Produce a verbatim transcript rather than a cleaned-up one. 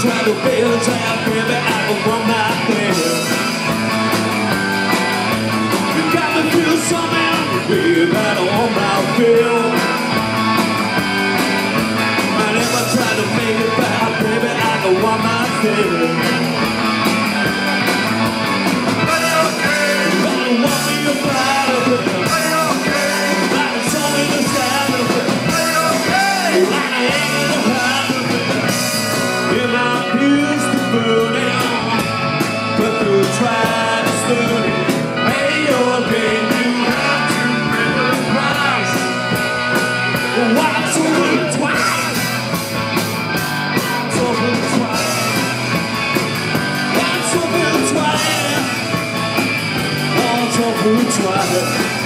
Try to feel tired, baby, I don't want my pain. You got me feel somehow, baby, I don't want my feel. I never try to make it back, baby, I don't want my feel. I don't care, I don't want me to fight over. I don't care, I don't tell me the side of it. I don't care, I ain't gonna hide of it. And I used to burn down, but through tried to stood it. Hey, you're being you have to pay the price. Why do it twice? Do it twice. Why do it twice? Why do it twice?